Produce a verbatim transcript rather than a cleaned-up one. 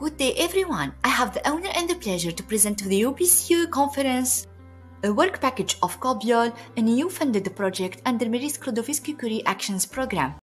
Good day everyone, I have the honor and the pleasure to present to the E U B C E conference a work package of CoBiol, a new funded project under Marie Skłodowska-Curie Actions Program.